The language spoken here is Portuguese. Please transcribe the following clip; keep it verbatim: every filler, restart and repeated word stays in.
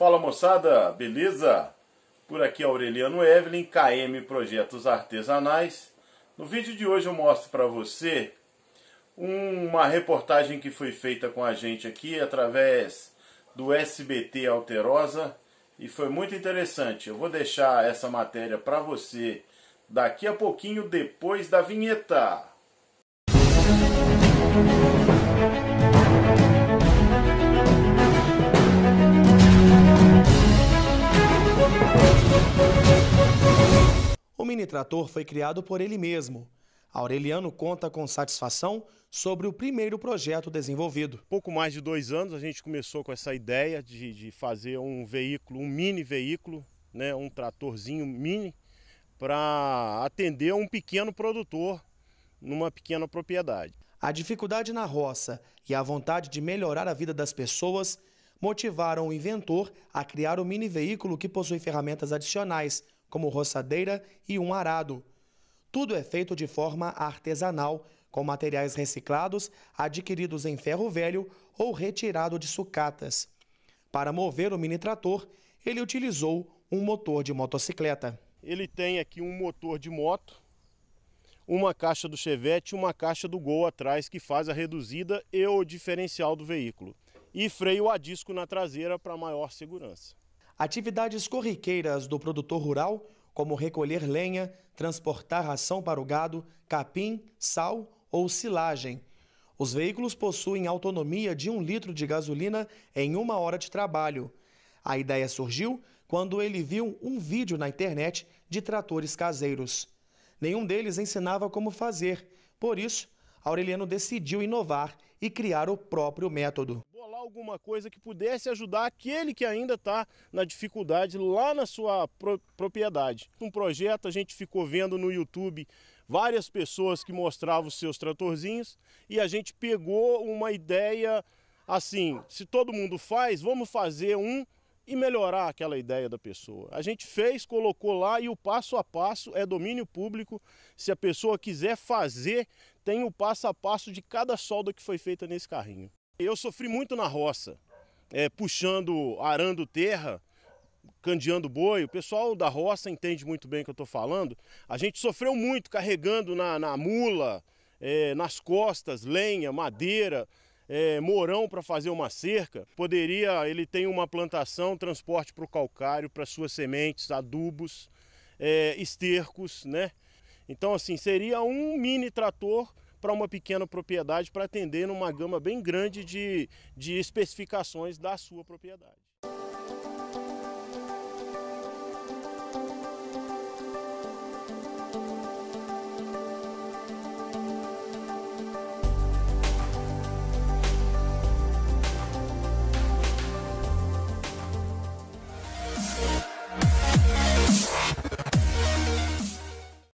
Fala moçada, beleza? Por aqui é Aureliano Evelyn, K M Projetos Artesanais. No vídeo de hoje eu mostro para você uma reportagem que foi feita com a gente aqui através do S B T Alterosa e foi muito interessante. Eu vou deixar essa matéria para você daqui a pouquinho, depois da vinheta. O mini-trator foi criado por ele mesmo. Aureliano conta com satisfação sobre o primeiro projeto desenvolvido. Pouco mais de dois anos a gente começou com essa ideia de, de fazer um veículo, um mini-veículo, né, um tratorzinho mini, para atender um pequeno produtor numa pequena propriedade. A dificuldade na roça e a vontade de melhorar a vida das pessoas motivaram o inventor a criar um mini-veículo que possui ferramentas adicionais, como roçadeira e um arado. Tudo é feito de forma artesanal, com materiais reciclados, adquiridos em ferro velho ou retirado de sucatas. Para mover o mini-trator, ele utilizou um motor de motocicleta. Ele tem aqui um motor de moto, uma caixa do Chevette e uma caixa do Gol atrás, que faz a reduzida e o diferencial do veículo. E freio a disco na traseira para maior segurança. Atividades corriqueiras do produtor rural, como recolher lenha, transportar ração para o gado, capim, sal ou silagem. Os veículos possuem autonomia de um litro de gasolina em uma hora de trabalho. A ideia surgiu quando ele viu um vídeo na internet de tratores caseiros. Nenhum deles ensinava como fazer, por isso, Aureliano decidiu inovar e criar o próprio método. Alguma coisa que pudesse ajudar aquele que ainda está na dificuldade lá na sua pro propriedade. Um projeto, a gente ficou vendo no YouTube várias pessoas que mostravam os seus tratorzinhos e a gente pegou uma ideia assim, se todo mundo faz, vamos fazer um e melhorar aquela ideia da pessoa. A gente fez, colocou lá e o passo a passo é domínio público. Se a pessoa quiser fazer, tem o passo a passo de cada solda que foi feita nesse carrinho. Eu sofri muito na roça, é, puxando, arando terra, candeando boi. O pessoal da roça entende muito bem o que eu estou falando. A gente sofreu muito carregando na, na mula, é, nas costas, lenha, madeira, é, morão para fazer uma cerca. Poderia, ele tem uma plantação, transporte para o calcário, para suas sementes, adubos, é, estercos, né? Então, assim, seria um mini trator para uma pequena propriedade, para atender numa gama bem grande de, de especificações da sua propriedade.